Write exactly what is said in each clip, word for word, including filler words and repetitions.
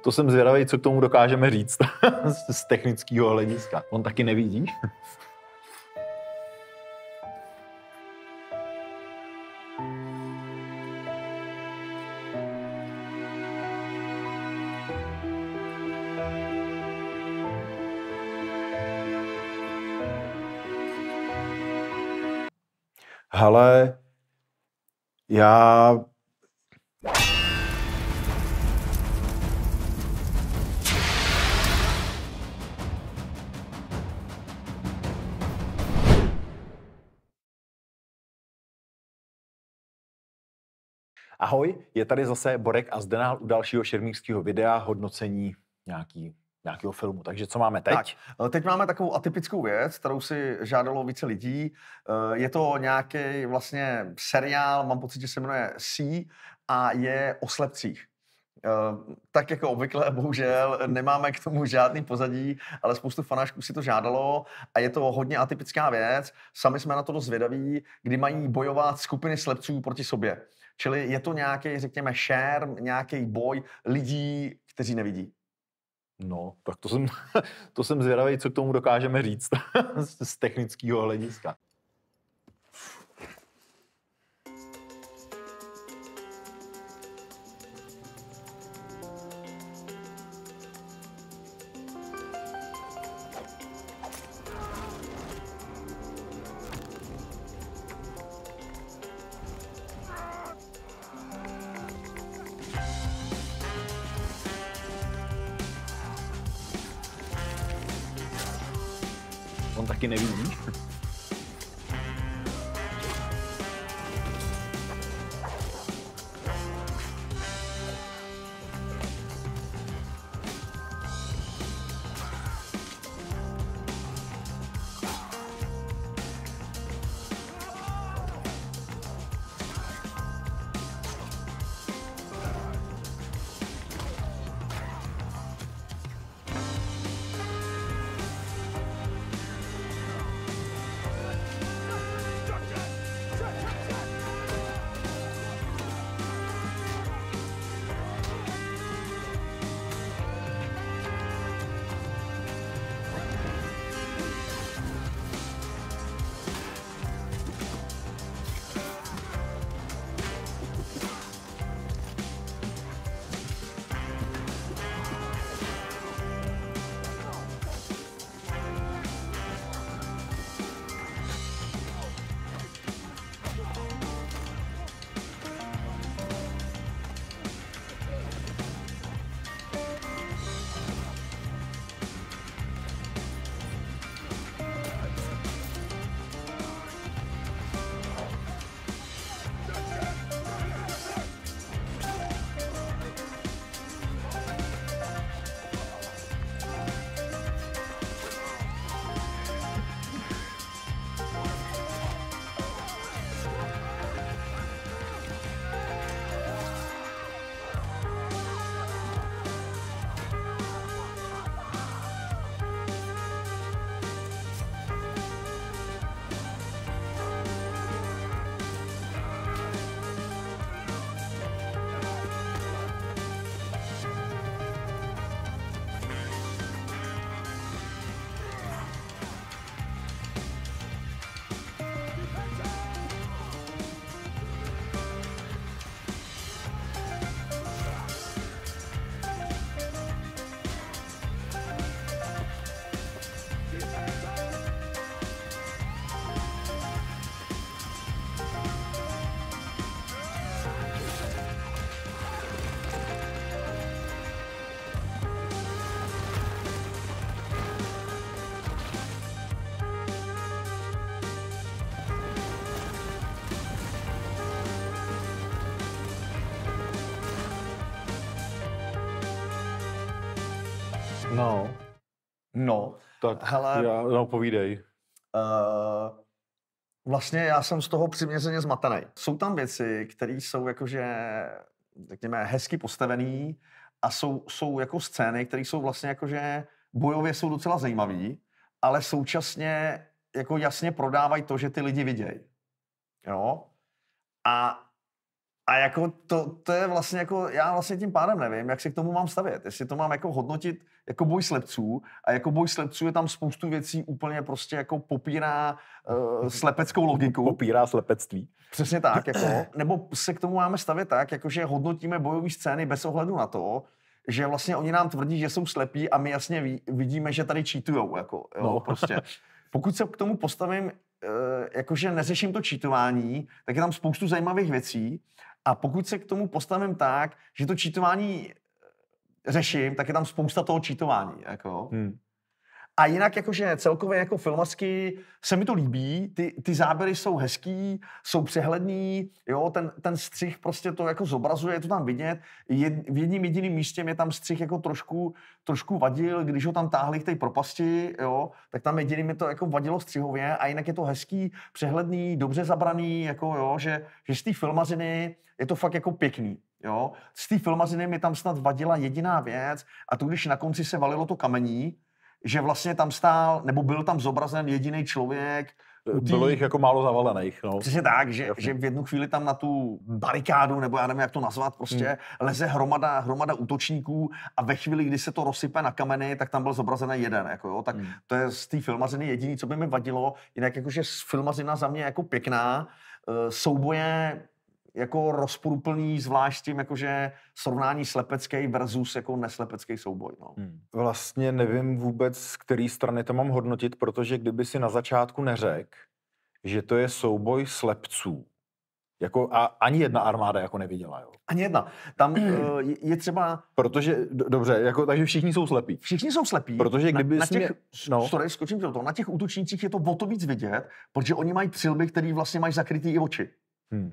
To jsem zvědavý, co k tomu dokážeme říct z technického hlediska. On taky nevidí. Hele, já... Ahoj, je tady zase Borek a Zdenal u dalšího šermířského videa hodnocení nějaký... nějakého filmu. Takže co máme teď? Tak, teď máme takovou atypickou věc, kterou si žádalo více lidí. Je to nějaký vlastně seriál, mám pocit, že se jmenuje See a je o slepcích. Tak jako obvykle, bohužel, nemáme k tomu žádný pozadí, ale spoustu fanoušků si to žádalo a je to hodně atypická věc. Sami jsme na to dost zvědaví, kdy mají bojovat skupiny slepců proti sobě. Čili je to nějaký, řekněme, šerm, nějaký boj lidí, kteří nevidí. No, tak to jsem, to jsem zvědavý, co k tomu dokážeme říct z technického hlediska. On taky nevidí. No. No. Tak hele, já, no, povídej. Uh, vlastně já jsem z toho přiměřeně zmatený. Jsou tam věci, které jsou jakože, řekněme, hezky postavené a jsou, jsou jako scény, které jsou vlastně jakože bojově jsou docela zajímavé, ale současně jako jasně prodávají to, že ty lidi vidějí. Jo? A A jako to, to je vlastně jako, já vlastně tím pádem nevím, jak se k tomu mám stavět, jestli to mám jako hodnotit jako boj slepců a jako boj slepců je tam spoustu věcí úplně prostě jako popírá uh, slepeckou logiku. Popírá slepectví. Přesně tak, jako, nebo se k tomu máme stavět tak, jakože hodnotíme bojové scény bez ohledu na to, že vlastně oni nám tvrdí, že jsou slepí a my jasně ví, vidíme, že tady cheatujou, jako, jo, no. prostě. Pokud se k tomu postavím, jakože neřeším to cheatování, tak je tam spoustu zajímavých věcí a pokud se k tomu postavím tak, že to cheatování řeším, tak je tam spousta toho cheatování. Jako. Hmm. A jinak jakože celkově jako filmařsky se mi to líbí, ty, ty záběry jsou hezký, jsou přehledný, jo, ten, ten střih prostě to jako zobrazuje, je to tam vidět, Jed, v jedním jediným místě mě tam střih jako trošku, trošku vadil, když ho tam táhli k té propasti, jo, tak tam jediný mi to jako vadilo střihově a jinak je to hezký, přehledný, dobře zabraný, jako jo, že, že z té filmařiny je to fakt jako pěkný. Jo. Z té filmařiny mi tam snad vadila jediná věc a to, když na konci se valilo to kamení, že vlastně tam stál, nebo byl tam zobrazen jediný člověk. Tý... Bylo jich jako málo zavalených. No. Přesně tak, že, že v jednu chvíli tam na tu barikádu, nebo já nevím, jak to nazvat, prostě hmm. leze hromada, hromada útočníků a ve chvíli, kdy se to rozsype na kameny, tak tam byl zobrazený jeden. Jako jo. Tak hmm. to je z té filmařiny jediný, co by mi vadilo. Jinak jakože filmařina za mě jako pěkná, souboje jako rozporuplný, zvlášť tím jakože srovnání slepecký versus jako neslepecký souboj. No. Hmm. Vlastně nevím vůbec, z který strany to mám hodnotit, protože kdyby si na začátku neřekl, že to je souboj slepců, jako a ani jedna armáda jako neviděla, jo. Ani jedna. Tam je, je třeba... Protože, dobře, jako, takže všichni jsou slepí. Všichni jsou slepí. Protože kdyby... Na, na těch, mě... no. Sorry, skočím do toho. Na těch útočnících je to o to víc vidět, protože oni mají přilby, který vlastně mají zakrytý i oči. Hmm.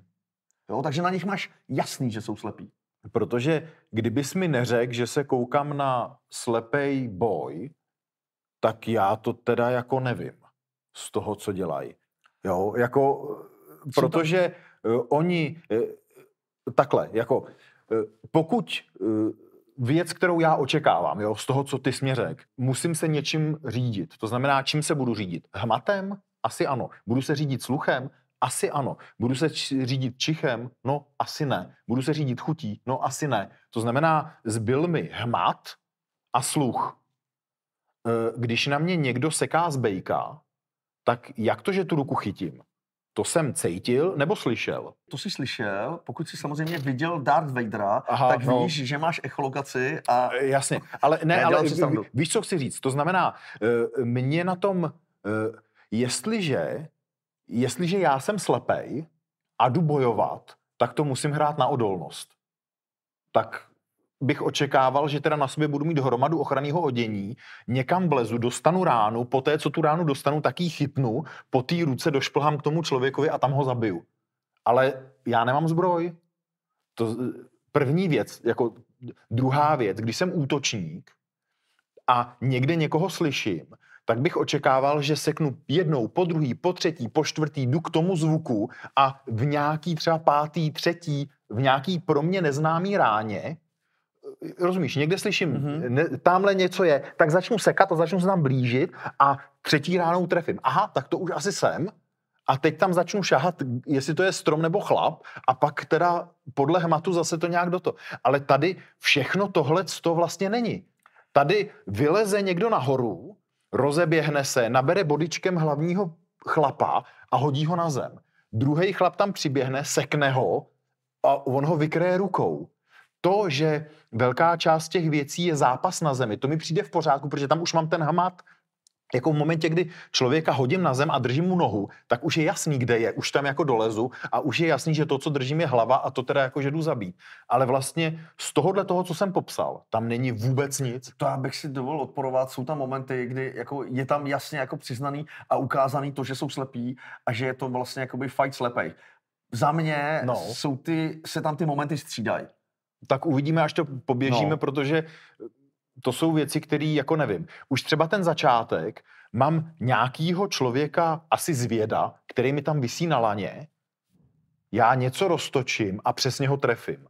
Jo, takže na nich máš jasný, že jsou slepí. Protože kdybys mi neřekl, že se koukám na slepej boj, tak já to teda jako nevím z toho, co dělají. Jo, jako, protože to... oni, takhle, jako, pokud věc, kterou já očekávám, jo, z toho, co ty jsi mi řekl, musím se něčím řídit. To znamená, čím se budu řídit? Hmatem? Asi ano. Budu se řídit sluchem? Asi ano. Budu se č- řídit čichem? No, asi ne. Budu se řídit chutí? No, asi ne. To znamená, zbyl mi hmat a sluch. E, když na mě někdo seká z bejka, tak jak to, že tu ruku chytím? To jsem cítil nebo slyšel? To jsi slyšel, pokud jsi samozřejmě viděl Darth Vadera, Aha, tak no. víš, že máš echolokaci a... E, jasně, ale ne, ne ale v, víš, co chci říct? To znamená, e, mě na tom, e, jestliže... Jestliže já jsem slepej a jdu bojovat, tak to musím hrát na odolnost. Tak bych očekával, že teda na sobě budu mít hromadu ochranného odění, někam vlezu, dostanu ránu, poté, co tu ránu dostanu, tak ji chytnu, po té ruce došplhám k tomu člověkovi a tam ho zabiju. Ale já nemám zbroj. To první věc, jako druhá věc, když jsem útočník a někde někoho slyším, tak bych očekával, že seknu jednou, po druhý, po třetí, po čtvrtý, jdu k tomu zvuku a v nějaký třeba pátý, třetí, v nějaký pro mě neznámý ráně, rozumíš, někde slyším, mm-hmm. ne, tamhle něco je, tak začnu sekat a začnu se tam blížit a třetí ránou trefím. Aha, tak to už asi jsem a teď tam začnu šahat, jestli to je strom nebo chlap a pak teda podle hmatu zase to nějak do toho. Ale tady všechno tohle to vlastně není. Tady vyleze někdo nahoru, rozeběhne se, nabere bodičkem hlavního chlapa a hodí ho na zem. Druhý chlap tam přiběhne, sekne ho a on ho vykryje rukou. To, že velká část těch věcí je zápas na zemi, to mi přijde v pořádku, protože tam už mám ten hamat, jako v momentě, kdy člověka hodím na zem a držím mu nohu, tak už je jasný, kde je, už tam jako dolezu a už je jasný, že to, co držím, je hlava a to teda jako, že jdu zabít. Ale vlastně z tohohle toho, co jsem popsal, tam není vůbec nic. To já bych si dovolil odporovat, jsou tam momenty, kdy jako je tam jasně jako přiznaný a ukázaný to, že jsou slepí a že je to vlastně jakoby fight slepej. Za mě no. jsou ty, se tam ty momenty střídají. Tak uvidíme, až to poběžíme, no. protože... To jsou věci, které jako nevím. Už třeba ten začátek, mám nějakýho člověka, asi zvěda, který mi tam visí na laně, já něco roztočím a přesně ho trefím.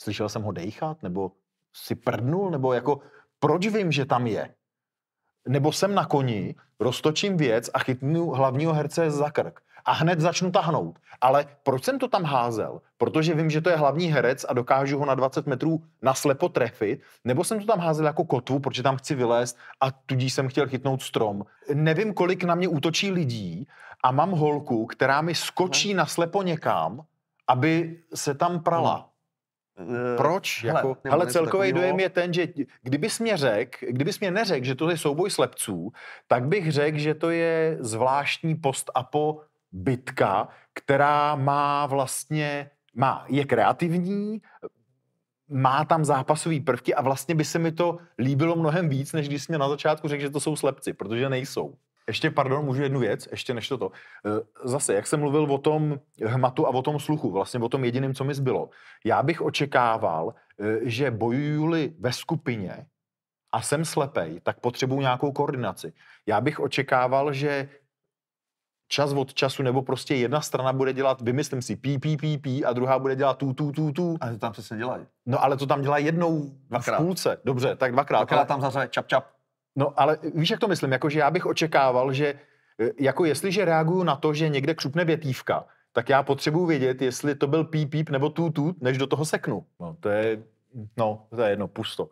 Slyšel jsem ho dejchat, nebo si prdnul, nebo jako, proč vím, že tam je? nebo jsem na koni, roztočím věc a chytnu hlavního herce za krk. A hned začnu tahnout. Ale proč jsem to tam házel? Protože vím, že to je hlavní herec a dokážu ho na dvacet metrů naslepo trefit, nebo jsem to tam házel jako kotvu, protože tam chci vylézt a tudíž jsem chtěl chytnout strom. Nevím, kolik na mě útočí lidí a mám holku, která mi skočí naslepo někam, aby se tam prala. Hmm. Proč? Hele, jako, hele celkový dojem je ten, že kdybys mě řek, kdybys mě neřekl, že to je souboj slepců, tak bych řekl, že to je zvláštní post-apo bitka, která má vlastně, má, je kreativní, má tam zápasové prvky a vlastně by se mi to líbilo mnohem víc, než když jsi mě na začátku řekl, že to jsou slepci, protože nejsou. Ještě, pardon, můžu jednu věc, ještě než toto. Zase, jak jsem mluvil o tom hmatu a o tom sluchu, vlastně o tom jediném, co mi zbylo. Já bych očekával, že bojuju-li ve skupině a jsem slepej, tak potřebuju nějakou koordinaci. Já bych očekával, že čas od času, nebo prostě jedna strana bude dělat, vymyslím si, pí, pí, pí, pí, a druhá bude dělat tu, tu, tu, tu. Ale to tam přesně dělají. No ale to tam dělají jednou dvakrát. V půlce. Dobře, tak dvakrát. Dvakrát ale... tam zase čap, čap. No ale víš, jak to myslím, jakože já bych očekával, že jako jestliže reaguju na to, že někde křupne větívka, tak já potřebuju vědět, jestli to byl píp, píp nebo tut, tut, než do toho seknu. No to je, no to je jedno, pusto.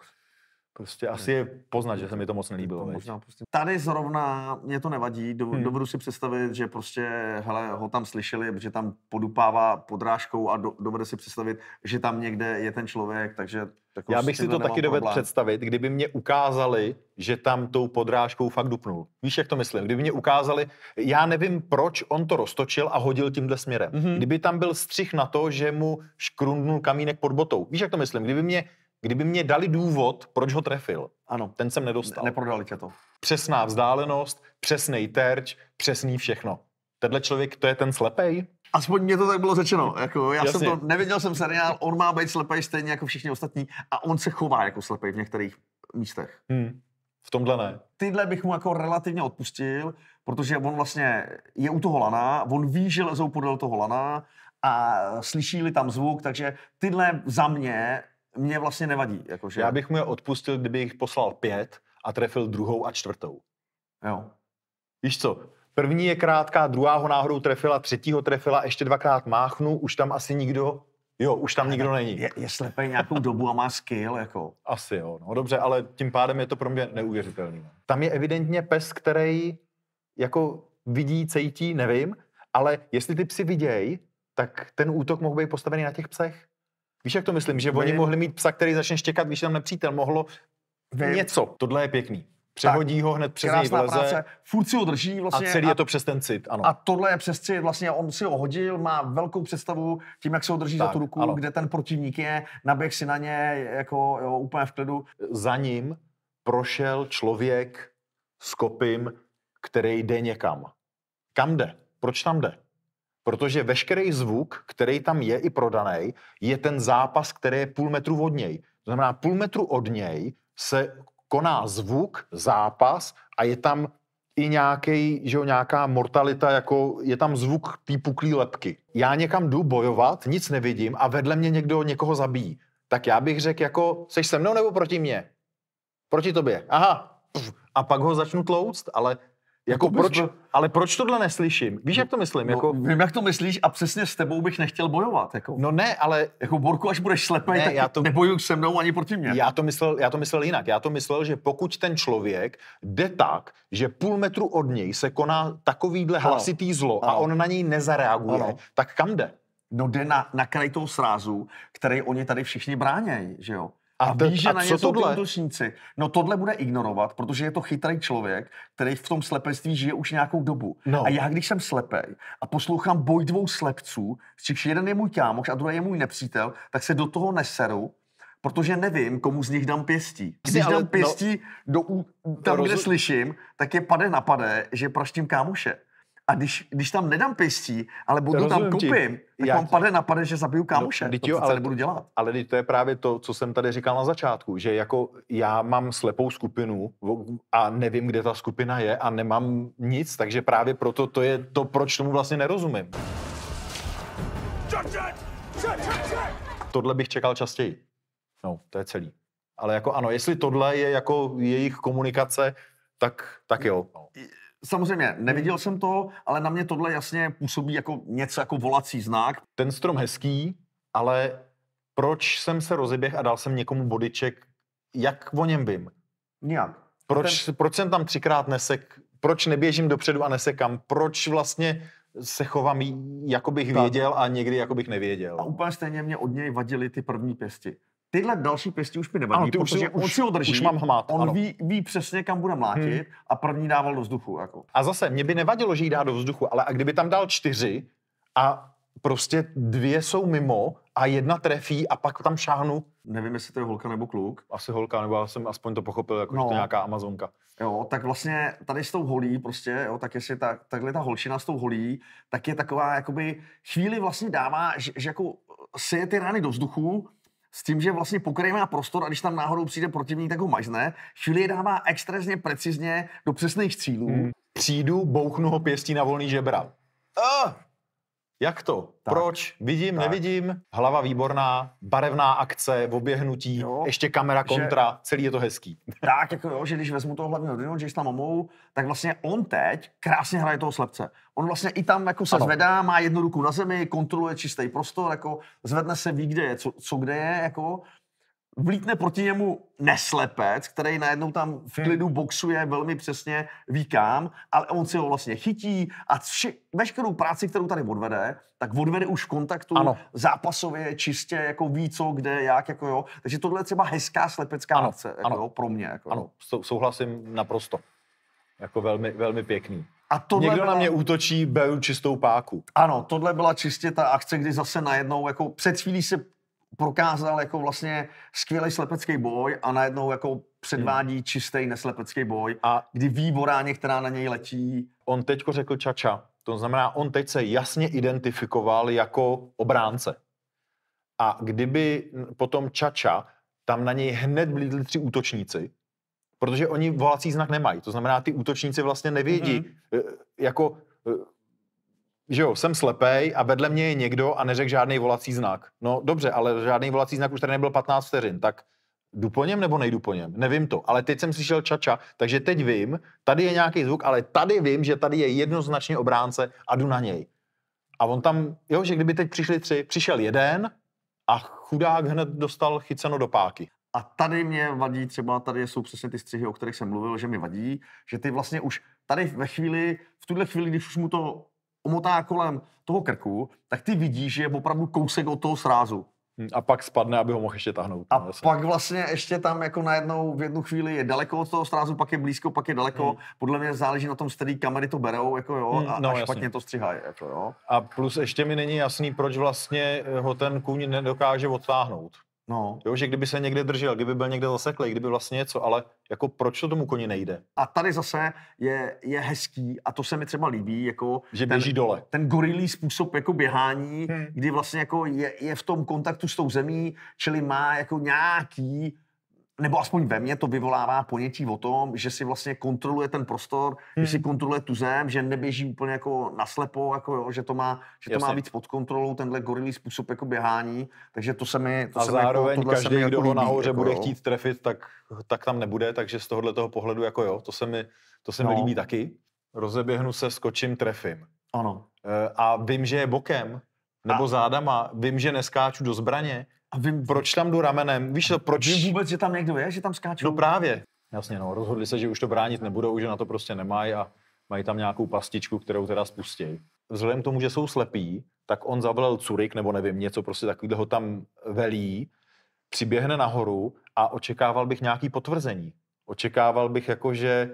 Prostě asi je poznat, že se mi to moc nelíbilo. Možná tady zrovna mě to nevadí, do, hmm. dovedu si představit, že prostě hele, ho tam slyšeli, protože tam podupává podrážkou a do, dovede si představit, že tam někde je ten člověk, takže... Tako já bych si to taky dovedl představit, kdyby mě ukázali, že tam tou podrážkou fakt dupnul. Víš, jak to myslím? Kdyby mě ukázali, já nevím, proč on to roztočil a hodil tímhle směrem. Mm-hmm. Kdyby tam byl střih na to, že mu škrundnul kamínek pod botou. Víš, jak to myslím? Kdyby mě Kdyby mě dali důvod, proč ho trefil, ano, ten jsem nedostal. Neprodali tě to. Přesná vzdálenost, přesnej terč, přesný všechno. Tenhle člověk, to je ten slepej? Aspoň mě to tak bylo řečeno. Jako, já Jasně. jsem to, neviděl jsem seriál, on má být slepej stejně jako všichni ostatní a on se chová jako slepej v některých místech. Hmm. V tomhle ne. Tyhle bych mu jako relativně odpustil, protože on vlastně je u toho lana, on ví, že lezou podél toho lana a slyší-li tam zvuk, takže tyhle za mě mě vlastně nevadí. Jakože... Já bych mu je odpustil, kdyby jich poslal pět a trefil druhou a čtvrtou. Jo. Víš co, první je krátká, druhá ho náhodou trefila, třetí ho trefila, ještě dvakrát máchnu, už tam asi nikdo, jo, už tam nikdo není. Je, je slepej nějakou dobu a má skill, jako. Asi jo, no dobře, ale tím pádem je to pro mě neuvěřitelný. Tam je evidentně pes, který jako vidí, cejtí, nevím, ale jestli ty psi viděj, tak ten útok mohl být postavený na těch psech. Víš, jak to myslím, že oni mohli mít psa, který začne štěkat, víš, tam nepřítel, mohlo Vy... něco. Tohle je pěkný. Přehodí tak, ho hned přes něj vleze. Furt si ho drží vlastně. A celý a, je to přes ten cit, ano. A tohle je přes cit, vlastně on si ho hodil, má velkou představu tím, jak se ho drží tak, za tu ruku, ano. Kde ten protivník je, naběh si na ně, jako jo, úplně v klidu. Za ním prošel člověk s kopím, který jde někam. Kam jde? Proč tam jde? Protože veškerý zvuk, který tam je i prodaný, je ten zápas, který je půl metru od něj. To znamená, půl metru od něj se koná zvuk, zápas a je tam i nějaký, že jo, nějaká mortalita, jako je tam zvuk té puklý lebky. Já někam jdu bojovat, nic nevidím a vedle mě někdo někoho zabíjí. Tak já bych řekl jako, seš se mnou nebo proti mně? Proti tobě. Aha. Pff. A pak ho začnu tlouct, ale... Jako proč, byl... Ale proč tohle neslyším? Víš, jak to myslím? No, jako... Vím, jak to myslíš a přesně s tebou bych nechtěl bojovat. Jako. No ne, ale... Jako Borku, až budeš slepej, ne, tak já to... nebojuj se mnou ani proti mě. Já to, myslel, já to myslel jinak. Já to myslel, že pokud ten člověk jde tak, že půl metru od něj se koná takovýhle hlasitý zlo ano. A on na něj nezareaguje, ano. Tak kam jde? No jde na, na kraj toho srázu, který oni tady všichni bránějí, že jo? A, a ví, že a na ně jsou ty útočníci. No tohle bude ignorovat, protože je to chytrý člověk, který v tom slepectví žije už nějakou dobu. No. A já, když jsem slepej a poslouchám boj dvou slepců, z čichž jeden je můj kámoš a druhý je můj nepřítel, tak se do toho neseru, protože nevím, komu z nich dám pěstí. Když ale, dám pěstí no, do, tam, rozum... kde slyším, tak je pade na pade, že praštím kámoše. A když, když tam nedám pěstí, ale budu rozumím tam kopím, tak já mám ti... pade na pade, že zabiju kámoše. No, to ale, nebudu dělat. Ale to je právě to, co jsem tady říkal na začátku, že jako já mám slepou skupinu a nevím, kde ta skupina je a nemám nic, takže právě proto to je to, proč tomu vlastně nerozumím. Tohle bych čekal častěji. No, to je celý. Ale jako ano, jestli tohle je jako jejich komunikace, tak, tak jo. Samozřejmě, neviděl jsem to, ale na mě tohle jasně působí jako něco jako volací znak. Ten strom hezký, ale proč jsem se rozeběhl a dal jsem někomu bodyček, jak o něm vím? Nijak. Proč, ten... proč jsem tam třikrát nesek, proč neběžím dopředu a nesekám, proč vlastně se chovám, jako bych věděl a někdy jako bych nevěděl. A úplně stejně mě od něj vadily ty první pěsti. Tyhle další pěstí už mi nevadí, ano, protože už, on si ho drží, už mám hmát, on ví, ví přesně, kam bude mlátit hmm. a první dával do vzduchu. Jako. A zase, mě by nevadilo, že jí dá do vzduchu, ale a kdyby tam dal čtyři a prostě dvě jsou mimo a jedna trefí a pak tam šáhnu. Nevím, jestli to je holka nebo kluk. Asi holka, nebo já jsem aspoň to pochopil, jako no. Že to je nějaká Amazonka. Jo, tak vlastně tady s tou holí prostě, jo, tak jestli ta, takhle ta holčina s tou holí, tak je taková, jakoby chvíli vlastně dává, že, že jako seje ty rány do vzduchu, s tím, že vlastně pokrývá prostor a když tam náhodou přijde protivník, tak ho mažne. Chvíli je dává extrémně precizně do přesných cílů. Hmm. Přijdu, bouchnu ho pěstí na volný žebra. Ah! Jak to? Tak. Proč? Vidím, tak. Nevidím? Hlava výborná, barevná akce, oběhnutí, jo, ještě kamera kontra, že... celý je to hezký. Tak, jako jo, že když vezmu toho hlavního hrdinu, že tam omou, tak vlastně on teď krásně hraje toho slepce. On vlastně i tam jako se ano. zvedá, má jednu ruku na zemi, kontroluje čistý prostor, jako zvedne se, ví, kde je, co, co kde je, jako... Vlítne proti němu neslepec, který najednou tam v klidu boxuje velmi přesně, ví kam, ale on si ho vlastně chytí a vši, veškerou práci, kterou tady odvede, tak odvede už v kontaktu ano. zápasově, čistě, jako ví co, kde, jak, jako jo. Takže tohle je třeba hezká slepecká ano, akce, jako ano. Jo, pro mě. Jako. Ano, souhlasím naprosto. Jako velmi, velmi pěkný. A tohle Někdo byla... na mě útočí, beru čistou páku. Ano, tohle byla čistě ta akce, kdy zase najednou, jako před chvílí se prokázal jako vlastně skvělý slepecký boj a najednou jako předvádí čistý neslepecký boj a kdy ví boráně, která na něj letí. On teďko řekl čača, to znamená, on teď se jasně identifikoval jako obránce. A kdyby potom čača, tam na něj hned vlítli tři útočníci, protože oni volací znak nemají, to znamená, ty útočníci vlastně nevědí, mm-hmm. jako, že jo, jsem slepej a vedle mě je někdo a neřekl žádný volací znak. No dobře, ale žádný volací znak už tady nebyl patnáct vteřin, tak jdu po něm nebo nejdu po něm? Nevím to, ale teď jsem slyšel čača, takže teď vím, tady je nějaký zvuk, ale tady vím, že tady je jednoznačně obránce a jdu na něj. A on tam, jo, že kdyby teď přišli tři, přišel jeden a chudák hned dostal chyceno do páky. A tady mě vadí třeba, tady jsou přesně ty střihy, o kterých jsem mluvil, že mi vadí, že ty vlastně už tady ve chvíli, v tuhle chvíli, když už mu to omotá kolem toho krku, tak ty vidíš, že je opravdu kousek od toho srázu. A pak spadne, aby ho mohl ještě tahnout. A jasný. Pak vlastně ještě tam jako najednou v jednu chvíli je daleko od toho srázu, pak je blízko, pak je daleko. Hmm. Podle mě záleží na tom, z který kamery to berou, jako jo, hmm, no, a špatně jasný. To střihají, jako jo. A plus ještě mi není jasný, proč vlastně ho ten kůň nedokáže odtáhnout. No. Jo, že kdyby se někde držel, kdyby byl někde zaseklý, kdyby vlastně něco, ale jako proč to tomu koni nejde? A tady zase je, je hezký a to se mi třeba líbí, jako že běží ten, dole. Ten gorilí způsob jako běhání, hmm. kdy vlastně jako je, je v tom kontaktu s tou zemí, čili má jako nějaký, nebo aspoň ve mně to vyvolává ponětí o tom, že si vlastně kontroluje ten prostor, hmm. že si kontroluje tu zem, že neběží úplně jako naslepo, jako jo, že to má, že to má víc pod kontrolou, tenhle gorilý způsob jako běhání, takže to se mi to a se zároveň jako, každý, kdo jako ho nahoře jako bude jo. chtít trefit, tak, tak tam nebude, takže z tohohle toho pohledu jako jo, to se mi, to se no. mi líbí taky. Rozeběhnu se, skočím, trefím. Ano. A vím, že je bokem, nebo a. zádama, vím, že neskáču do zbraně, a vím, proč tam jdu ramenem? Víš, proč? Vím vůbec, že tam někdo je, že tam skáčou? No právě. Jasně, no, rozhodli se, že už to bránit nebudou, že na to prostě nemají a mají tam nějakou pastičku, kterou teda spustí. Vzhledem k tomu, že jsou slepí, tak on zavolal curik, nebo nevím, něco prostě takovýhle ho tam velí, přiběhne nahoru a očekával bych nějaký potvrzení. Očekával bych jako, že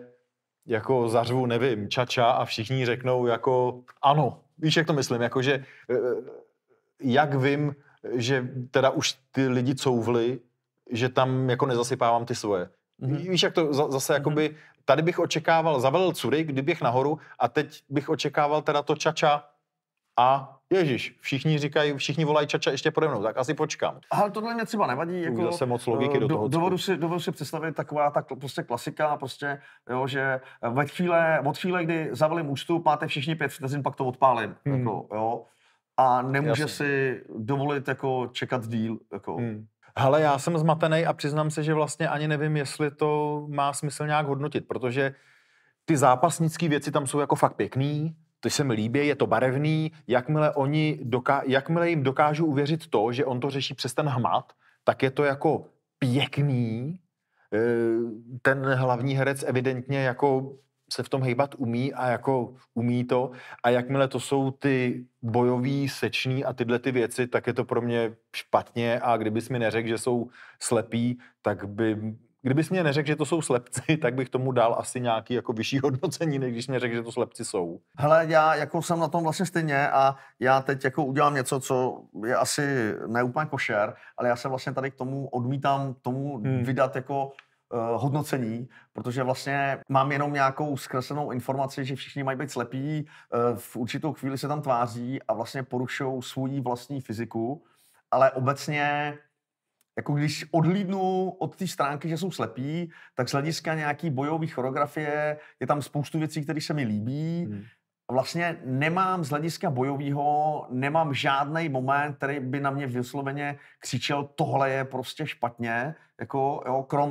jako zařvu, nevím, čača a všichni řeknou jako ano. Víš, jak to myslím, jako že jak vím, že teda už ty lidi couvli, že tam jako nezasypávám ty svoje. Mm-hmm. Víš, jak to za, zase mm-hmm. jakoby, tady bych očekával, zavelil curyk, kdybych nahoru a teď bych očekával teda to čača a ježiš, všichni říkají, všichni volají čača ještě pode mnou, tak asi počkám. Ale tohle mě třeba nevadí, jako zase moc logiky do, do toho. Dovedu si, dovedu si představit taková ta prostě klasika, prostě, jo, že ve chvíle, od chvíle, kdy zavelím ústup, máte všichni pět vteřin, pak to odpálím, mm. jako, jo. A nemůže Jasně. si dovolit jako čekat díl. Jako. Hmm. Hele, já jsem zmatenej a přiznám se, že vlastně ani nevím, jestli to má smysl nějak hodnotit, protože ty zápasnické věci tam jsou jako fakt pěkný, to se mi líbí, je to barevný, jakmile, oni doká- jakmile jim dokážu uvěřit to, že on to řeší přes ten hmat, tak je to jako pěkný, ten hlavní herec evidentně jako se v tom hejbat umí a jako umí to a jakmile to jsou ty bojový, sečný a tyhle ty věci, tak je to pro mě špatně a kdybys mi neřekl, že jsou slepí, tak by... Kdybys mě neřekl, že to jsou slepci, tak bych tomu dal asi nějaký jako vyšší hodnocení, než když mě řekl, že to slepci jsou. Hele, já jako jsem na tom vlastně stejně a já teď jako udělám něco, co je asi neúplně košer, ale já se vlastně tady k tomu odmítám tomu hmm. vydat jako uh, hodnocení, protože vlastně mám jenom nějakou zkreslenou informaci, že všichni mají být slepí, uh, v určitou chvíli se tam tváří a vlastně porušují svou vlastní fyziku, ale obecně... Jako když odhlídnu od té stránky, že jsou slepí, tak z hlediska nějaký bojové choreografie je tam spoustu věcí, které se mi líbí. Hmm. Vlastně nemám z hlediska bojového, nemám žádný moment, který by na mě vysloveně křičel, tohle je prostě špatně, jako jo, krom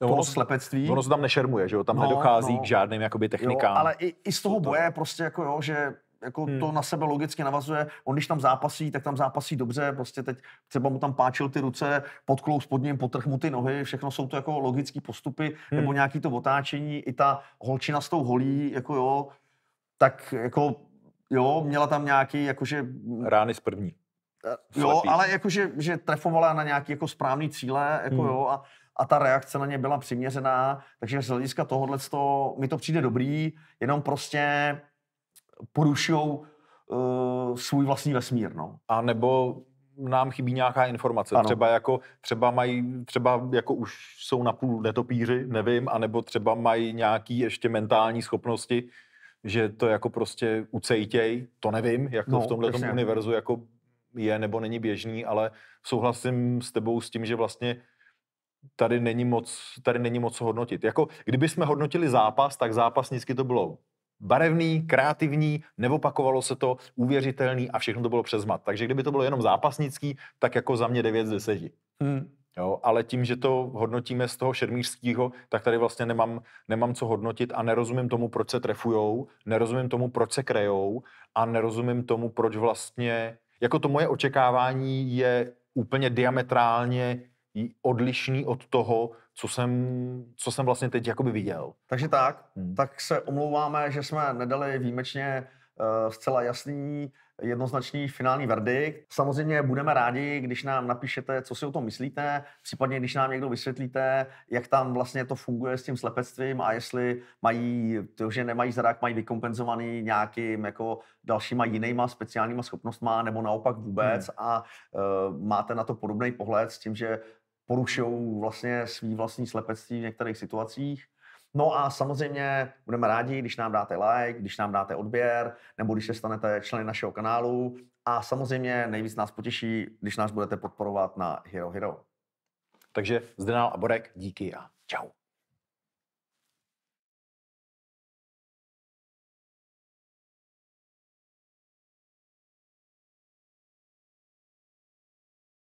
no, toho slepectví. Ono se tam nešermuje, že jo, tam no, nedochází no, k žádným jakoby technikám. Jo, ale i, i z toho to... boje prostě jako jo, že... Jako hmm. to na sebe logicky navazuje. On když tam zápasí, tak tam zápasí dobře. Prostě teď třeba mu tam páčil ty ruce, podklous pod ním, potrhl mu ty nohy. Všechno jsou to jako logické postupy hmm. nebo nějaký to otáčení. I ta holčina s tou holí, jako jo, tak jako jo, měla tam nějaký jakože... Rány z první. Jo, slepý. Ale jakože že trefovala na nějaký jako správný cíle, jako hmm. jo, a, a ta reakce na ně byla přiměřená. Takže z hlediska tohohleto mi to přijde dobrý, jenom prostě... porušujou uh, svůj vlastní vesmír, no. A nebo nám chybí nějaká informace, ano. třeba jako třeba mají, třeba jako už jsou napůl netopíři, nevím, anebo třeba mají nějaký ještě mentální schopnosti, že to jako prostě ucejtěj, to nevím, jak to no, v tomhletom jasně. univerzu jako je nebo není běžný, ale souhlasím s tebou s tím, že vlastně tady není moc, tady není moc hodnotit. Jako kdyby jsme hodnotili zápas, tak zápasnicky to bylo barevný, kreativní, neopakovalo se to, uvěřitelný a všechno to bylo přes mat. Takže kdyby to bylo jenom zápasnický, tak jako za mě devět z deseti. Hmm. Jo, ale tím, že to hodnotíme z toho šermířského, tak tady vlastně nemám, nemám co hodnotit a nerozumím tomu, proč se trefujou, nerozumím tomu, proč se krejou a nerozumím tomu, proč vlastně... Jako to moje očekávání je úplně diametrálně odlišný od toho, co jsem, co jsem vlastně teď jakoby viděl. Takže tak, hmm. tak se omlouváme, že jsme nedali výjimečně uh, zcela jasný, jednoznačný finální verdikt. Samozřejmě budeme rádi, když nám napíšete, co si o tom myslíte, případně když nám někdo vysvětlíte, jak tam vlastně to funguje s tím slepectvím a jestli mají, to, že nemají zadák, mají vykompenzovaný nějakým jako dalšíma jinýma speciálníma schopnostma nebo naopak vůbec hmm. a uh, máte na to podobný pohled s tím, že porušují vlastně svý vlastní slepectví v některých situacích. No a samozřejmě budeme rádi, když nám dáte like, když nám dáte odběr, nebo když se stanete členy našeho kanálu. A samozřejmě nejvíc nás potěší, když nás budete podporovat na HeroHero. Takže Zdenal a Borek, díky a čau.